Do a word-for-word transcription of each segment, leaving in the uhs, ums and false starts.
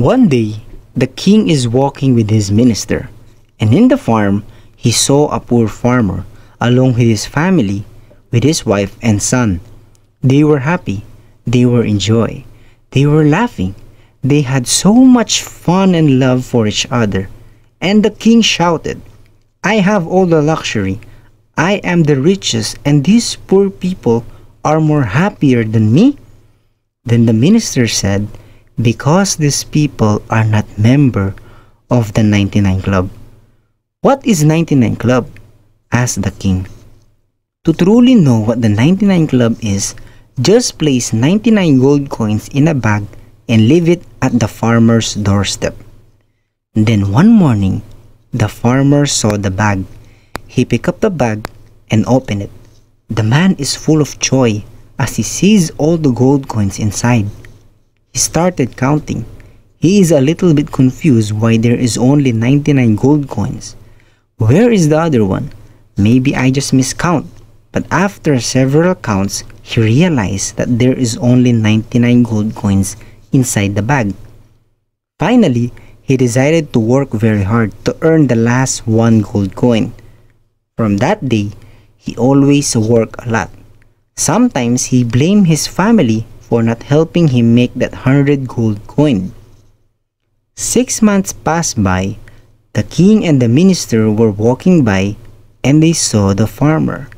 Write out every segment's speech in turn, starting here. One day, the king is walking with his minister, and in the farm, he saw a poor farmer along with his family, with his wife and son. They were happy, they were in joy, they were laughing, they had so much fun and love for each other. And the king shouted, "I have all the luxury, I am the richest, and these poor people are more happier than me?" Then the minister said, "Because these people are not member of the ninety-nine club. "What is ninety-nine club? Asked the king. To truly know what the ninety-nine club is, just place ninety-nine gold coins in a bag and leave it at the farmer's doorstep. Then one morning, the farmer saw the bag. He picked up the bag and opened it. The man is full of joy as he sees all the gold coins inside. He started counting. He is a little bit confused why there is only ninety-nine gold coins. Where is the other one? Maybe I just miscount. But after several counts, he realized that there is only ninety-nine gold coins inside the bag. Finally, he decided to work very hard to earn the last one gold coin. From that day, he always worked a lot. Sometimes he blamed his family for not helping him make that hundred gold coin. Six months passed by. The king and the minister were walking by, and they saw the farmer.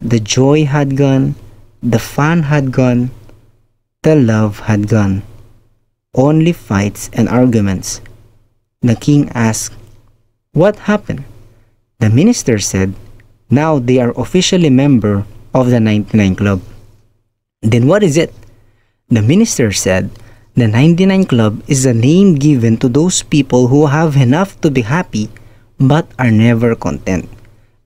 The joy had gone, the fun had gone, the love had gone. Only fights and arguments. The king asked, "What happened?" The minister said, "Now they are officially member of the ninety-nine club. "Then what is it?" The minister said, "The ninety-nine club is a name given to those people who have enough to be happy but are never content,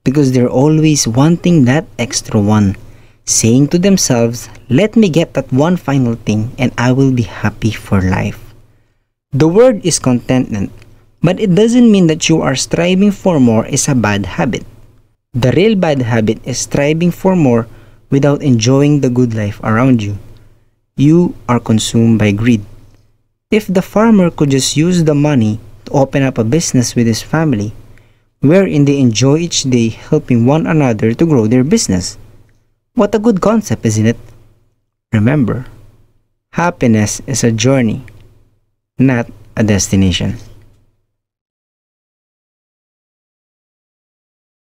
because they're always wanting that extra one, saying to themselves, 'Let me get that one final thing and I will be happy for life.' The word is contentment, but it doesn't mean that you are striving for more is a bad habit. The real bad habit is striving for more without enjoying the good life around you. You are consumed by greed. If the farmer could just use the money to open up a business with his family, wherein they enjoy each day helping one another to grow their business. What a good concept, isn't it? Remember, happiness is a journey, not a destination."